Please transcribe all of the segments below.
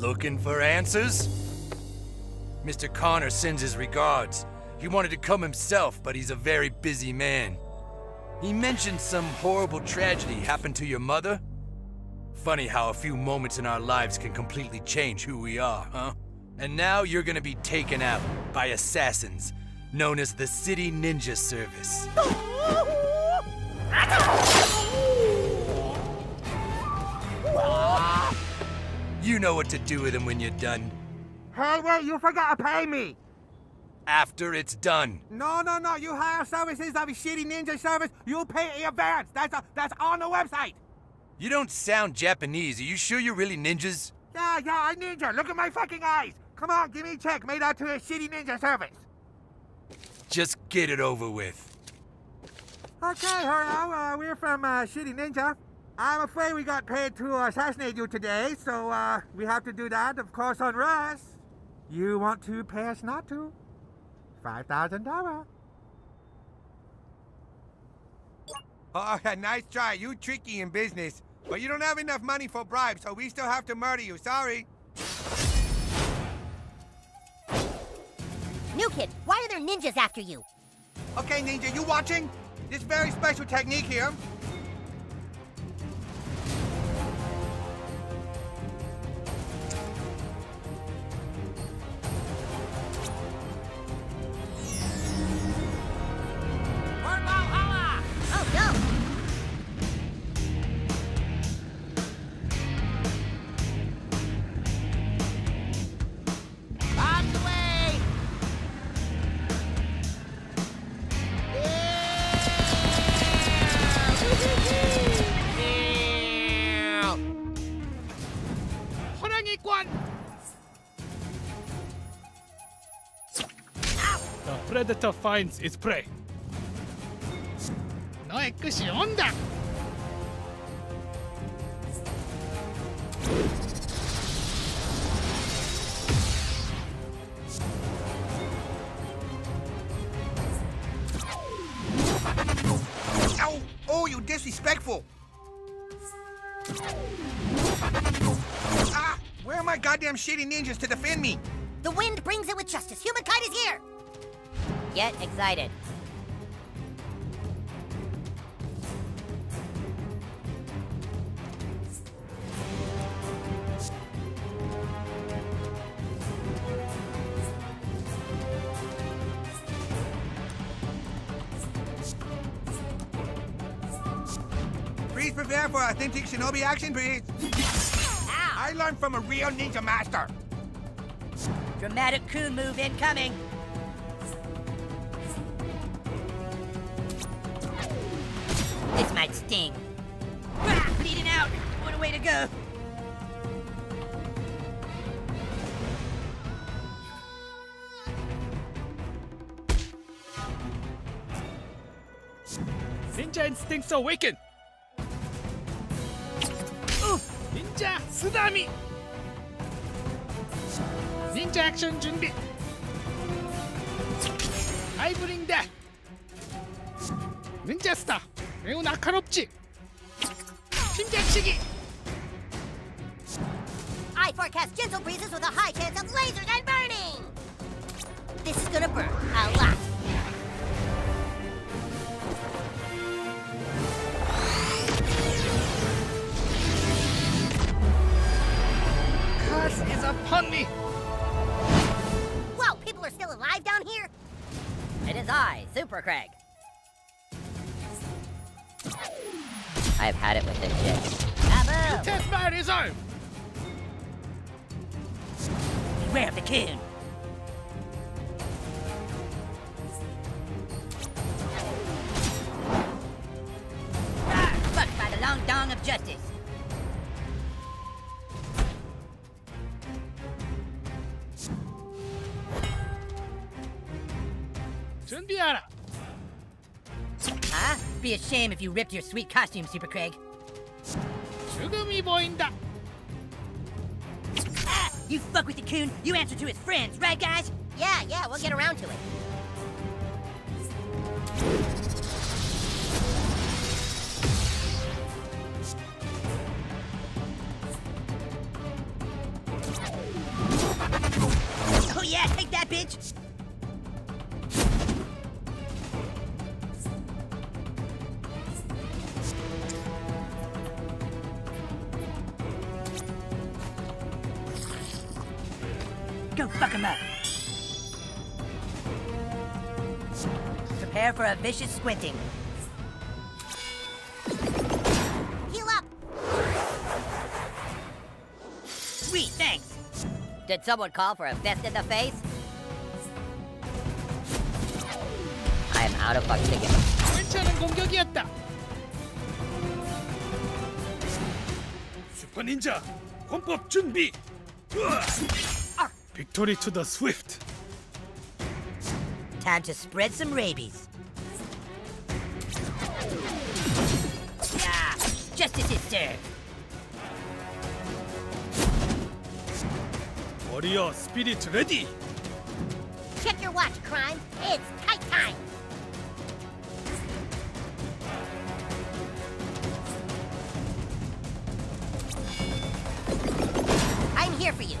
Looking for answers? Mr. Connor sends his regards. He wanted to come himself, but he's a very busy man. He mentioned some horrible tragedy happened to your mother. Funny how a few moments in our lives can completely change who we are, huh? And now you're gonna be taken out by assassins known as the City Ninja Service. You know what to do with them when you're done. Hey, wait, you forgot to pay me! After it's done. No, you hire services of a Shitty Ninja Service, you pay in advance. That's on the website. You don't sound Japanese. Are you sure you're really ninjas? Yeah, I ninja. Look at my fucking eyes. Come on, give me a check made out to a Shitty Ninja Service. Just get it over with. Okay, hello, we're from Shitty Ninja. I'm afraid we got paid to assassinate you today, so we have to do that, of course, on Rust. You want to pay us not to? $5,000. Oh, nice try. You tricky in business. But you don't have enough money for bribes, so we still have to murder you. Sorry. New Kid, why are there ninjas after you? Okay, Ninja, you watching? This very special technique here. The predator finds its prey. No exception da. Ow! Oh, you disrespectful! Ah! Where are my goddamn shitty ninjas to defend me? The wind brings it with justice. Humankind is here! Get excited. Please prepare for authentic shinobi action, please. Ow. I learned from a real ninja master. Dramatic coup move incoming. This might sting. Ah, bleeding out. What a way to go. Ninja instincts awaken. Oof! Ninja tsunami. Ninja action, 준비. I bring that. Ninja star. 매우 날카롭지. 심장치기. I forecast gentle breezes with a high chance of lasers and burning. This is gonna burn a lot. Curse is upon me. Whoa, people are still alive down here? It is I, Super Craig. I've had it with this shit. Kaboom! The test mode is on! Beware of the coon! Ah, fucked by the long dong of justice. 준비하라! Huh? Be a shame if you ripped your sweet costume, Super Craig. 죽음이 보인다. Ah, you fuck with the coon, you answer to his friends, right guys? Yeah, we'll get around to it. bitch! Go fuck him up! Prepare for a vicious squinting. Heal up! Sweet, thanks! Did someone call for a fist in the face? I am out of fuck tickets. 괜찮은 공격이었다. 슈퍼 닌자 권법 준비. Victory to the swift. Time to spread some rabies. Ah, justice is served. Warrior spirit ready. Check your watch, crime. It's tight time. I'm here for you.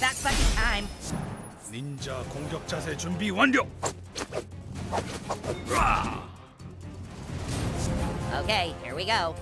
That fucking time. 닌자 공격 자세 준비 완료. Okay, here we go.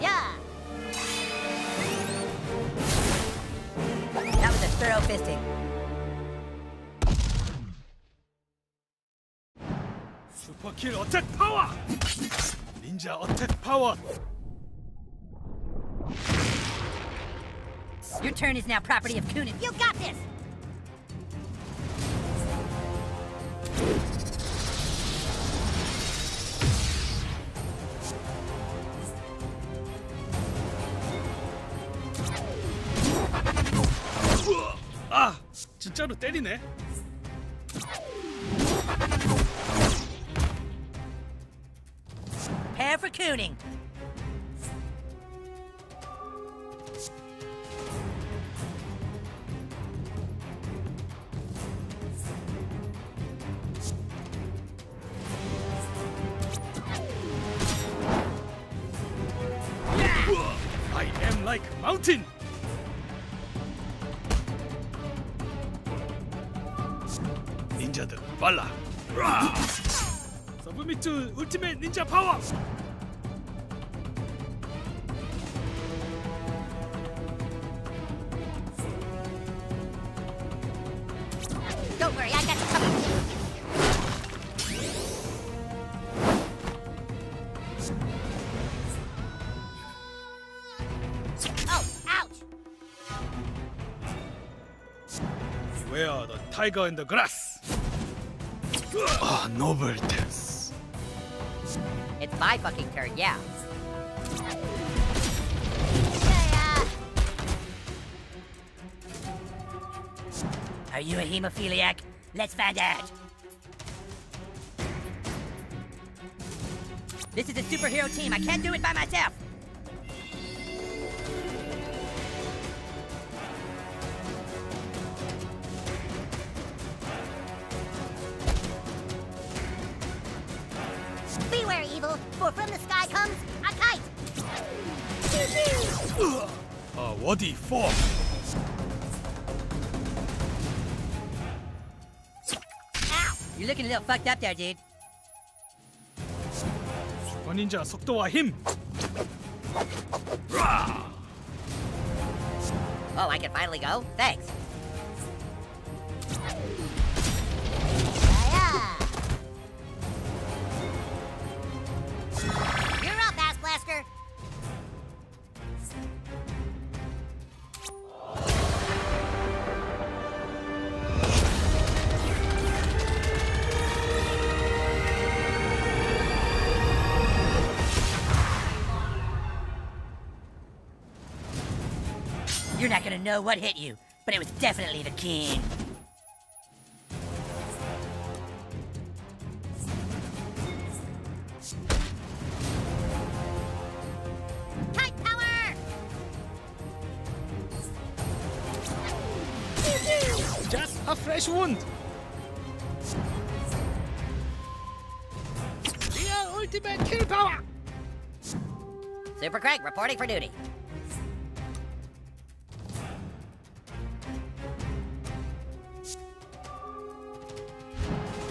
Yeah. That was a thorough fisting. Super kill attack power. Ninja attack power. Your turn is now property of Kunin. You got this! Ah, 진짜로 때리네. Prepare for Kunin. Like mountain. Ninja들 빨라. Submit to ultimate ninja power. Don't worry, I got you covered. Where the tiger in the grass? Ah, noble test. It's my fucking turn, yeah. Are you a hemophiliac? Let's find out. This is a superhero team. I can't do it by myself. Beware, evil, for from the sky comes a kite! Waddy for? Ow! You're looking a little fucked up there, dude. Super Ninja, 속도와 힘! Oh, I can finally go? Thanks. You're not gonna know what hit you, but it was definitely the king. Kite power! Just a fresh wound. We are ultimate kill power. Super Craig reporting for duty.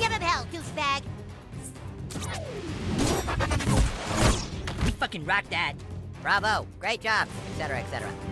Give him hell, douchebag. We fucking rocked that. Bravo, great job, etc., etc.